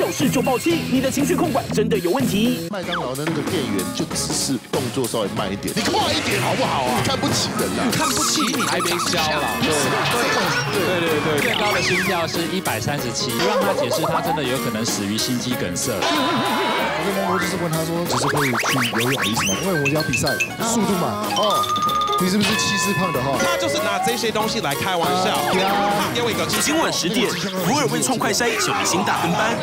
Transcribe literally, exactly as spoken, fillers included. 就是重爆器，你的情绪控管真的有问题。麦当劳的那个店员就只是动作稍微慢一点，你快一点好不好啊？看不起人啊，看不起你还没消啦。对对对对对，最高的心跳是一百三十七，让他解释，他真的有可能死于心肌梗塞。 我就是问他说，就是会去游泳还是什么？因为我要比赛，速度嘛。哦，你是不是七十胖的哈？他就是拿这些东西来开玩笑。给我一个。今晚十点，摩尔汶创快筛，九明星大跟班。